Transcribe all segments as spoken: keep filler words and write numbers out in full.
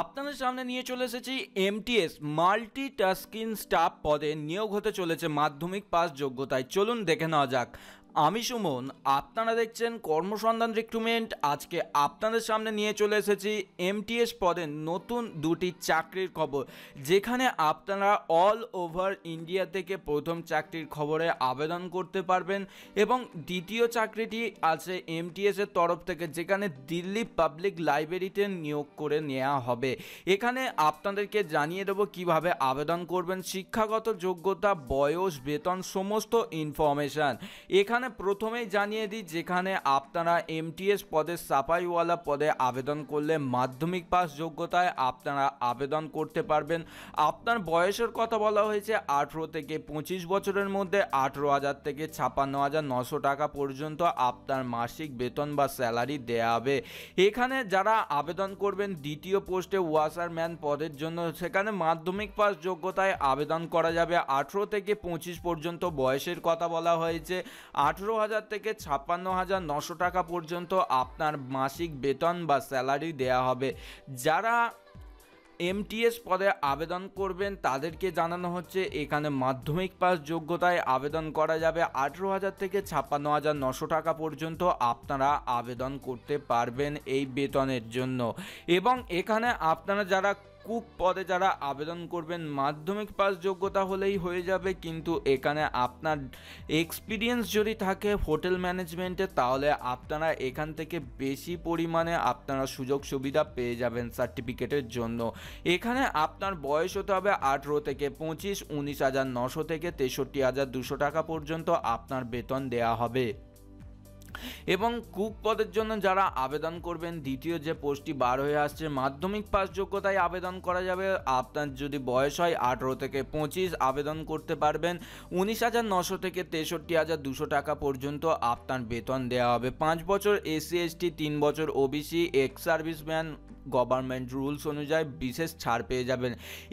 আপনাদের সামনে নিয়ে চলে এসেছি এমটিএস মাল্টিটাস্কিং স্টাফ পদে নিয়োগ হতে চলেছে মাধ্যমিক পাস যোগ্যতায়। চলুন দেখে নেওয়া যাক। আমি সুমন, আপনারা দেখছেন কর্মসন্ধান রিক্রুটমেন্ট। আজকে আপনাদের সামনে নিয়ে চলে এসেছি এমটিএস পদে নতুন দুটি চাকরির খবর, যেখানে আপনারা অল ওভার ইন্ডিয়া থেকে প্রথম চাকরির খবরে আবেদন করতে পারবেন এবং দ্বিতীয় চাকরিটি আছে এমটিএসের তরফ থেকে, যেখানে দিল্লি পাবলিক লাইব্রেরিতে নিয়োগ করে নেওয়া হবে। এখানে আপনাদেরকে জানিয়ে দেব কিভাবে আবেদন করবেন, শিক্ষাগত যোগ্যতা, বয়স, বেতন সমস্ত ইনফরমেশান। এখানে প্রথমেই জানিয়ে দিই, যেখানে আপনারা এমটিএস পদে সাফাইওয়ালা পদে আবেদন করলে মাধ্যমিক পাস যোগ্যতায় আপনারা আবেদন করতে পারবেন। আপনার বয়সের কথা বলা হয়েছে আঠেরো থেকে পঁচিশ বছরের মধ্যে। আঠেরো হাজার থেকে ছাপ্পান্ন হাজার নশো টাকা পর্যন্ত আপনার মাসিক বেতন বা স্যালারি দেয়া হবে। এখানে যারা আবেদন করবেন দ্বিতীয় পোস্টে ওয়াশারম্যান পদের জন্য, সেখানে মাধ্যমিক পাস যোগ্যতায় আবেদন করা যাবে। আঠেরো থেকে পঁচিশ পর্যন্ত বয়সের কথা বলা হয়েছে। আঠেরো হাজার থেকে ছাপ্পান্ন হাজার নশো টাকা পর্যন্ত আপনার মাসিক বেতন বা স্যালারি দেয়া হবে। যারা এমটিএস পদে আবেদন করবেন তাদেরকে জানানো হচ্ছে এখানে মাধ্যমিক পাস যোগ্যতায় আবেদন করা যাবে। আঠেরো হাজার থেকে ছাপ্পান্ন হাজার নশো টাকা পর্যন্ত আপনারা আবেদন করতে পারবেন এই বেতনের জন্য। এবং এখানে আপনারা যারা কুক পদে যারা আবেদন করবেন মাধ্যমিক পাস যোগ্যতা হলেই হয়ে যাবে, কিন্তু এখানে আপনার এক্সপিরিয়েন্স যদি থাকে হোটেল ম্যানেজমেন্টে, তাহলে আপনারা এখান থেকে বেশি পরিমাণে আপনারা সুযোগ সুবিধা পেয়ে যাবেন সার্টিফিকেটের জন্য। এখানে আপনার বয়স হতে হবে আঠেরো থেকে পঁচিশ। উনিশ হাজার নশো থেকে তেষট্টি হাজার দুশো টাকা পর্যন্ত আপনার বেতন দেয়া হবে। এবং কুক পদের জন্য যারা আবেদন করবেন দ্বিতীয় যে পোস্টটি বার হয়ে আসছে মাধ্যমিক পাস যোগ্যতায় আবেদন করা যাবে। আপনার যদি বয়স হয় আঠেরো থেকে পঁচিশ আবেদন করতে পারবেন। উনিশ হাজার নশো থেকে তেষট্টি হাজার দুশো টাকা পর্যন্ত আপনার বেতন দেওয়া হবে। পাঁচ বছর এসসি এসটি, তিন বছর OBC, ex serviceman government rules অনুযায়ী বিশেষ ছাড় পেয়ে যাবেন।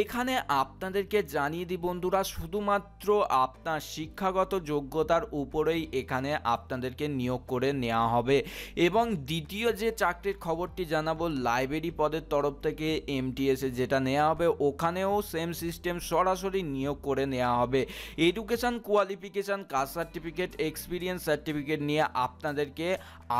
এখানে আপনাদেরকে জানিয়ে দিই বন্ধুরা, শুধুমাত্র আপনার শিক্ষাগত যোগ্যতার উপরেই এখানে আপনাদেরকে নিয়োগ করে নেওয়া হবে। এবং দ্বিতীয় যে চাকরির খবরটি জানাবো লাইব্রেরি পদের তরফ থেকে এমটিএসে যেটা নেওয়া হবে, ওখানেও সেম সিস্টেম, সরাসরি নিয়োগ করে নেওয়া হবে। Education qualification, caste certificate, experience certificate নিয়ে আপনাদেরকে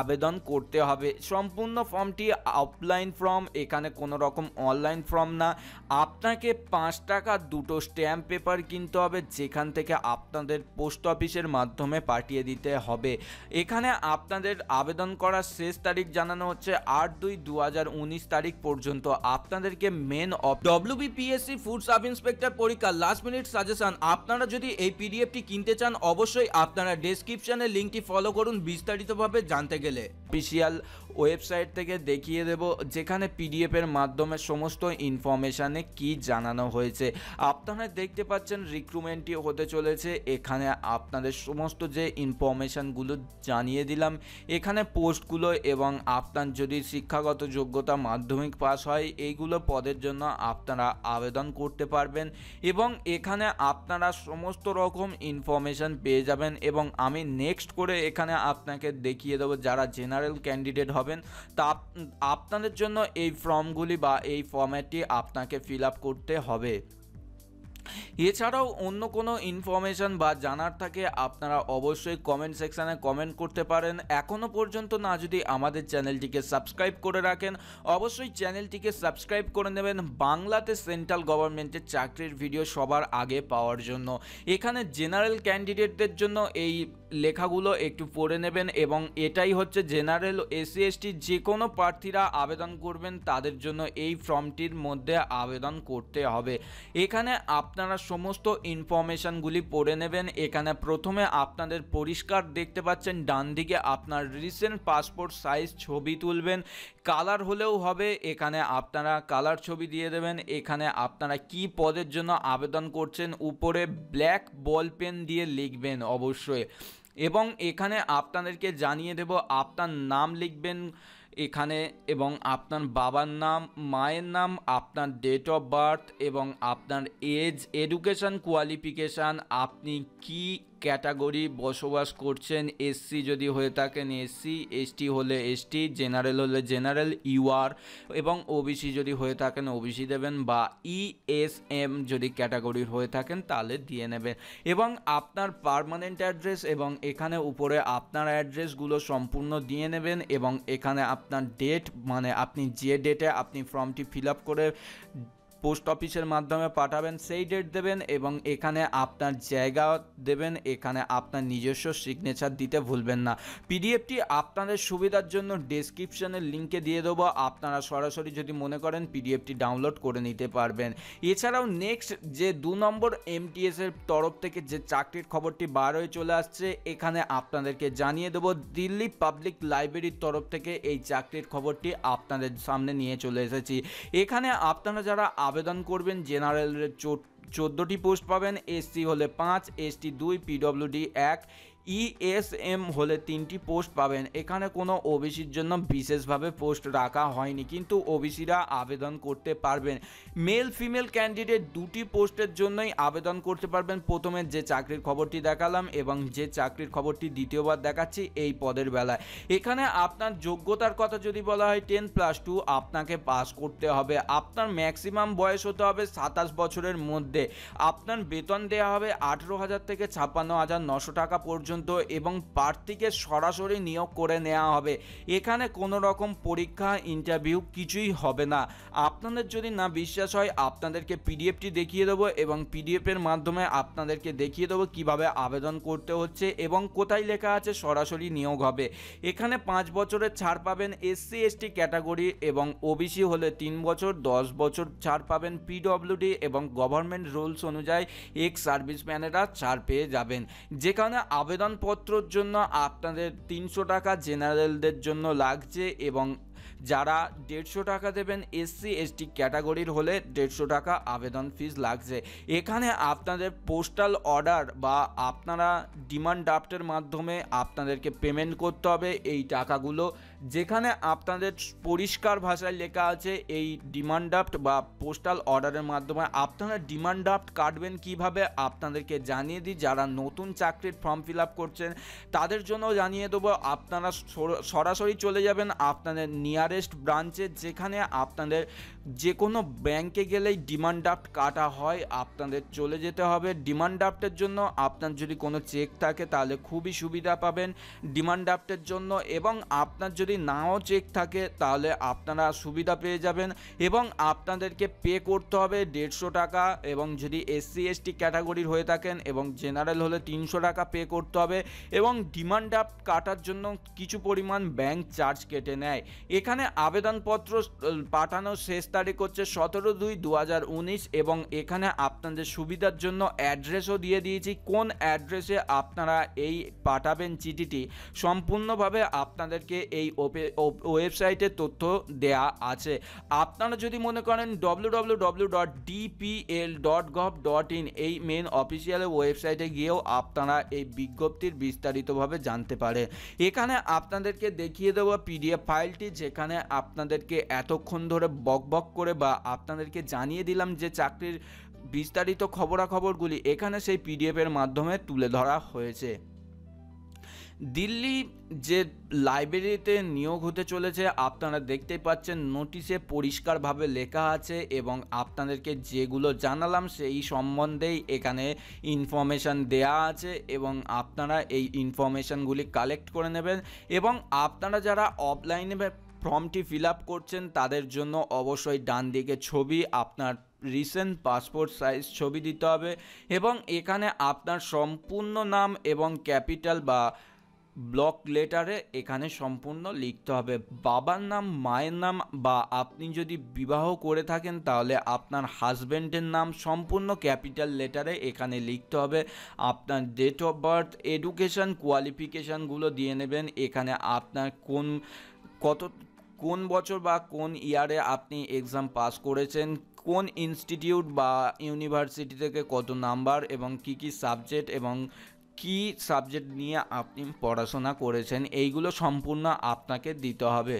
আবেদন করতে হবে। সম্পূর্ণ ফর্মটি অফলাইন ফর্ম, এখানে কোনো রকম অনলাইন ফর্ম না। আপনাকে পাঁচ টাকা দুটো স্ট্যাম্প পেপার কিনতে হবে, যেখান থেকে আপনাদের পোস্ট অফিসের মাধ্যমে পাঠিয়ে দিতে হবে। এখানে আপনাদের আবেদন করার শেষ তারিখ জানানো হচ্ছে আট দুই দু হাজার উনিশ তারিখ পর্যন্ত। আপনাদেরকে main of WBPSC food sub inspector পরীক্ষা লাস্ট মিনিট সাজেশন, আপনারা যদি এই পিডিএফটি কিনতে চান অবশ্যই আপনারা ডেসক্রিপশানে লিঙ্কটি ফলো করুন। বিস্তারিতভাবে জানতে গেলে অফিসিয়াল ওয়েবসাইট থেকে দেখিয়ে দেব, যেখানে পিডিএফের মাধ্যমে সমস্ত ইনফরমেশানে কি জানানো হয়েছে। আপনারা দেখতে পাচ্ছেন রিক্রুটমেন্টটি হতে চলেছে। এখানে আপনাদের সমস্ত যে ইনফরমেশানগুলো জানিয়ে দিলাম, এখানে পোস্টগুলো এবং আপনার যদি শিক্ষাগত যোগ্যতা মাধ্যমিক পাস হয় এইগুলো পদের জন্য আপনারা আবেদন করতে পারবেন। এবং এখানে আপনারা সমস্ত রকম ইনফরমেশান পেয়ে যাবেন। এবং আমি নেক্সট করে এখানে আপনাকে দেখিয়ে দেবো যারা জেনারেল ক্যান্ডিডেট হবেন তা আপনাদের জন্য এই ফর্মগুলি বা এই ফর্ম্যাটটি আপনাকে ফিল আপ করতে হবে। এছাড়াও অন্য কোনো ইনফরমেশান বা জানার থাকে আপনারা অবশ্যই কমেন্ট সেকশানে কমেন্ট করতে পারেন। এখনও পর্যন্ত না যদি আমাদের চ্যানেলটিকে সাবস্ক্রাইব করে রাখেন অবশ্যই চ্যানেলটিকে সাবস্ক্রাইব করে নেবেন বাংলাতে সেন্ট্রাল গভর্নমেন্টের চাকরির ভিডিও সবার আগে পাওয়ার জন্য। এখানে জেনারেল ক্যান্ডিডেটদের জন্য এই লেখাগুলো একটু পড়ে নেবেন। এবং এটাই হচ্ছে জেনারেল এসসি এসটি যে কোনো প্রার্থীরা আবেদন করবেন তাদের জন্য এই ফর্মটির মধ্যে আবেদন করতে হবে। এখানে আপনারা সমস্ত ইনফরমেশানগুলি পড়ে নেবেন। এখানে প্রথমে আপনাদের পরিষ্কার দেখতে পাচ্ছেন ডান দিকে আপনার রিসেন্ট পাসপোর্ট সাইজ ছবি তুলবেন, কালার হলেও হবে। এখানে আপনারা কালার ছবি দিয়ে দেবেন। এখানে আপনারা কি পদের জন্য আবেদন করছেন উপরে ব্ল্যাক বল পেন দিয়ে লিখবেন অবশ্যই। এবং এখানে আপনাদেরকে জানিয়ে দেব আপনার নাম লিখবেন এখানে, এবং আপনার বাবার নাম, মায়ের নাম, আপনার ডেট অফ বার্থ এবং আপনার এজ, এডুকেশান কোয়ালিফিকেশান, আপনি কি ক্যাটাগরি বসবাস করছেন। এসসি যদি হয়ে থাকেন এসসি, এসটি হলে এসটি, জেনারেল হলে জেনারেল, ইউআর এবং ওবিসি যদি হয়ে থাকেন ওবিসি দেবেন, বা ইএসএম যদি ক্যাটাগরির হয়ে থাকেন তাহলে দিয়ে নেবেন। এবং আপনার পার্মানেন্ট অ্যাড্রেস এবং এখানে উপরে আপনার অ্যাড্রেসগুলো সম্পূর্ণ দিয়ে নেবেন এবং এখানে আপনার ডেট, মানে আপনি যে ডেটে আপনি ফর্মটি ফিল আপ করে পোস্ট অফিসের মাধ্যমে পাঠাবেন সেই ডেট দেবেন এবং এখানে আপনার জায়গা দেবেন, এখানে আপনার নিজস্ব সিগনেচার দিতে ভুলবেন না। পিডিএফটি আপনাদের সুবিধার জন্য ডেসক্রিপশানের লিঙ্কে দিয়ে দেবো, আপনারা সরাসরি যদি মনে করেন পিডিএফটি ডাউনলোড করে নিতে পারবেন। এছাড়াও নেক্সট যে দু নম্বর এমটিএসের তরফ থেকে যে চাকরির খবরটি বার হয়ে চলে আসছে এখানে আপনাদেরকে জানিয়ে দেবো। দিল্লি পাবলিক লাইব্রেরির তরফ থেকে এই চাকরির খবরটি আপনাদের সামনে নিয়ে চলে এসেছি। এখানে আপনারা যারা আবেদন করবেন জেনারেলের চোট চোদ্দোটি পোস্ট পাবেন, এসসি হলে পাঁচ, এসটি দুই, পিডব্লিউডি এক, ইএসএম হলে তিনটি পোস্ট পাবেন। এখানে কোনো ওবিসির জন্য বিশেষভাবে পোস্ট রাখা হয়নি, কিন্তু ওবিসিরা আবেদন করতে পারবেন। মেল ফিমেল ক্যান্ডিডেট দুটি পোস্টের জন্যই আবেদন করতে পারবেন। প্রথমে যে চাকরির খবরটি দেখালাম এবং যে চাকরির খবরটি দ্বিতীয়বার দেখাচ্ছি এই পদের বেলায়, এখানে আপনার যোগ্যতার কথা যদি বলা হয় টেন প্লাস টু আপনাকে পাস করতে হবে, আপনার ম্যাক্সিমাম বয়স হতে হবে সাতাশ বছরের মধ্যে, আপনার বেতন দেওয়া হবে আঠেরো হাজার থেকে ছাপ্পান্ন হাজার নশো টাকা পর্যন্ত এবং প্রার্থীকে সরাসরি নিয়োগ করে নেওয়া হবে। এখানে কোনো রকম পরীক্ষা ইন্টারভিউ কিছুই হবে না। আপনাদের যদি না বিশ্বাস হয় আপনাদেরকে পিডিএফটি দেখিয়ে দেবো এবং পিডিএফের মাধ্যমে আপনাদেরকে দেখিয়ে দেবো কিভাবে আবেদন করতে হচ্ছে এবং কোথায় লেখা আছে সরাসরি নিয়োগ হবে। এখানে পাঁচ বছরের ছাড় পাবেন এসসি এসটি ক্যাটাগরি এবং ওবিসি হলে তিন বছর, দশ বছর ছাড় পাবেন পিডব্লিউডি এবং গভর্নমেন্ট রুলস অনুযায়ী এক্স সার্ভিসম্যানেরা ছাড় পেয়ে যাবেন। যেখানে আবেদন পত্রের জন্য আপনাদের তিনশো টাকা জেনারেলদের জন্য লাগছে এবং যারা দেড়শো টাকা দেবেন এসসি এসটি ক্যাটাগরির হলে দেড়শো টাকা আবেদন ফিস লাগছে। এখানে আপনাদের পোস্টাল অর্ডার বা আপনারা ডিমান্ড ড্রাফটের মাধ্যমে আপনাদেরকে পেমেন্ট করতে হবে এই টাকাগুলো, যেখানে আপনাদের পরিষ্কার ভাষায় লেখা আছে এই ডিমান্ড ড্রাফট বা পোস্টাল অর্ডারের মাধ্যমে। আপনারা ডিমান্ড ড্রাফট কাটবেন কিভাবে আপনাদেরকে জানিয়ে দিই, যারা নতুন চাকরির ফর্ম ফিল আপ করছেন তাদের জন্য জানিয়ে দেবো। আপনারা সরাসরি চলে যাবেন আপনাদের নিয়ারেস্ট ব্রাঞ্চে, যেখানে আপনাদের যে কোনো ব্যাংকে গেলেই ডিমান্ড ড্রাফট কাটা হয়, আপনাদের চলে যেতে হবে। ডিমান্ড ড্রাফটের জন্য আপনার যদি কোনো চেক থাকে তাহলে খুবই সুবিধা পাবেন ডিমান্ড ড্রাফটের জন্য, এবং আপনার যদি নাও চেক থাকে তাহলে আপনারা সুবিধা পেয়ে যাবেন এবং আপনাদেরকে পে করতে হবে দেড়শো টাকা এবং যদি এসসি এসটি ক্যাটাগরির হয়ে থাকেন এবং জেনারেল হলে তিনশো টাকা পে করতে হবে এবং ডিমান্ড ড্রাফট কাটার জন্য কিছু পরিমাণ ব্যাংক চার্জ কেটে নেয়। এখানে আবেদনপত্র পাঠানোর শেষ তারিখ হচ্ছে সতেরো দুই দু হাজার উনিশ এবং এখানে আপনাদের সুবিধার জন্য অ্যাড্রেসও দিয়ে দিয়েছি, কোন অ্যাড্রেসে আপনারা এই পাঠাবেন চিঠিটি সম্পূর্ণভাবে আপনাদেরকে এই ওয়েবসাইটে তথ্য দেয়া আছে। আপনারা যদি মনে করেন W W W dot DPL dot gov dot in এই মেন অফিসিয়াল ওয়েবসাইটে গিয়েও আপনারা এই বিজ্ঞপ্তির বিস্তারিতভাবে জানতে পারেন। এখানে আপনাদেরকে দেখিয়ে দেবো পিডিএফ ফাইলটি, যেখানে আপনাদেরকে এতক্ষণ ধরে বকবক করে বা আপনাদেরকে জানিয়ে দিলাম যে চাকরির বিস্তারিত খবরাখবরগুলি এখানে সেই পিডিএফের মাধ্যমে তুলে ধরা হয়েছে। দিল্লি যে লাইব্রেরিতে নিয়োগ হতে চলেছে আপনারা দেখতেই পাচ্ছেন নোটিশে পরিষ্কারভাবে লেখা আছে এবং আপনাদেরকে যেগুলো জানালাম সেই সম্বন্ধেই এখানে ইনফরমেশান দেয়া আছে এবং আপনারা এই ইনফরমেশানগুলি কালেক্ট করে নেবেন। এবং আপনারা যারা অফলাইনে ফর্মটি ফিল আপ করছেন তাদের জন্য অবশ্যই ডান দিকে ছবি, আপনার রিসেন্ট পাসপোর্ট সাইজ ছবি দিতে হবে এবং এখানে আপনার সম্পূর্ণ নাম এবং ক্যাপিটাল বা ব্লক লেটারে এখানে সম্পূর্ণ লিখতে হবে। বাবার নাম, মায়ের নাম বা আপনি যদি বিবাহ করে থাকেন তাহলে আপনার হাজব্যান্ডের নাম সম্পূর্ণ ক্যাপিটাল লেটারে এখানে লিখতে হবে। আপনার ডেট অফ বার্থ, এডুকেশান, কোয়ালিফিকেশানগুলো দিয়ে নেবেন। এখানে আপনার কোন কত কোন বছর বা কোন ইয়ারে আপনি এক্সাম পাস করেছেন, কোন ইনস্টিটিউট বা ইউনিভার্সিটি থেকে কত নাম্বার এবং কি কি সাবজেক্ট এবং কি সাবজেক্ট নিয়ে আপনি পড়াশোনা করেছেন এইগুলো সম্পূর্ণ আপনাকে দিতে হবে।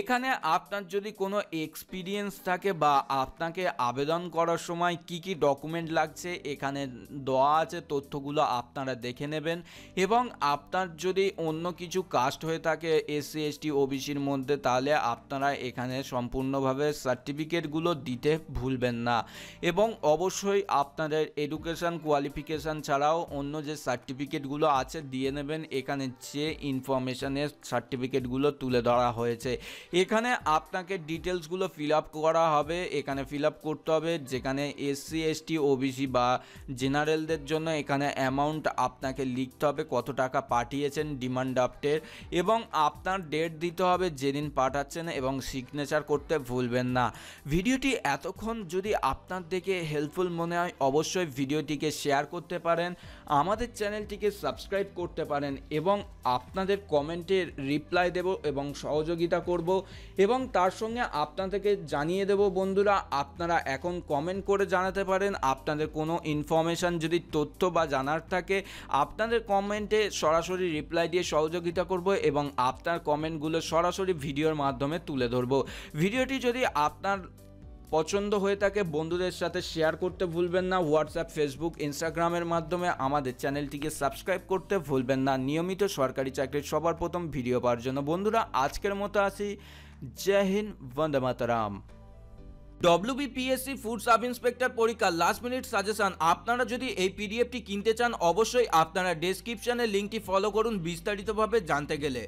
এখানে আপনার যদি কোনো এক্সপিরিয়েন্স থাকে বা আপনাকে আবেদন করার সময় কি কি ডকুমেন্ট লাগছে এখানে দেওয়া আছে, তথ্যগুলো আপনারা দেখে নেবেন। এবং আপনার যদি অন্য কিছু কাস্ট হয়ে থাকে এসসি এসটি ওবিসির মধ্যে, তাহলে আপনারা এখানে সম্পূর্ণভাবে সার্টিফিকেটগুলো দিতে ভুলবেন না। এবং অবশ্যই আপনাদের এডুকেশান কোয়ালিফিকেশান ছাড়াও অন্য যে সার্টিফিকেটগুলো আছে দিয়ে নেবেন। এখানে যে ইনফরমেশানের সার্টিফিকেটগুলো তুলে ধরা হয়েছে এখানে আপনাকে ডিটেলসগুলো ফিল আপ করা হবে, এখানে ফিল আপ করতে হবে। যেখানে এসসি এসটি ওবিসি বা জেনারেলদের জন্য এখানে অ্যামাউন্ট আপনাকে লিখতে হবে, কত টাকা পাঠিয়েছেন ডিমান্ড ড্রাফটের, এবং আপনার ডেট দিতে হবে যেদিন পাঠাচ্ছেন, এবং সিগনেচার করতে ভুলবেন না। ভিডিওটি এতক্ষণ যদি আপনার দেখে হেল্পফুল মনে হয় অবশ্যই ভিডিওটিকে শেয়ার করতে পারেন, আমাদের চ্যানেলটিকে সাবস্ক্রাইব করতে পারেন, এবং আপনাদের কমেন্টের রিপ্লাই দেব এবং সহযোগিতা করব। এবং তার সঙ্গে আপনাদেরকে জানিয়ে দেব বন্ধুরা, আপনারা এখন কমেন্ট করে জানাতে পারেন আপনাদের কোনো ইনফরমেশান যদি তথ্য বা জানার থাকে, আপনাদের কমেন্টে সরাসরি রিপ্লাই দিয়ে সহযোগিতা করব এবং আপনার কমেন্টগুলো সরাসরি ভিডিওর মাধ্যমে তুলে ধরব। ভিডিওটি যদি আপনার পছন্দ হয়ে থাকে বন্ধুদের সাথে শেয়ার করতে ভুলবেন না। হোয়াটসঅ্যাপ ফেসবুক ইনস্টাগ্রামের মাধ্যমে আমাদের চ্যানেলটিকে সাবস্ক্রাইব করতে ভুলবেন না, নিয়মিত সরকারি চাকরির সবার প্রথম ভিডিও পাওয়ার জন্য। বন্ধুরা আজকের মতো আসি, জয় হিন্দ, বন্দে মাতরম। ডব্লিউবিপিএসসি ফুড সাব ইন্সপেক্টর পরীক্ষা লাস্ট মিনিট সাজেশন, আপনারা যদি এই পিডিএফটি কিনতে চান অবশ্যই আপনারা ডেসক্রিপশানে লিঙ্কটি ফলো করুন বিস্তারিতভাবে জানতে গেলে।